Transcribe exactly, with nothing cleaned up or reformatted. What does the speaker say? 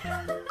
What?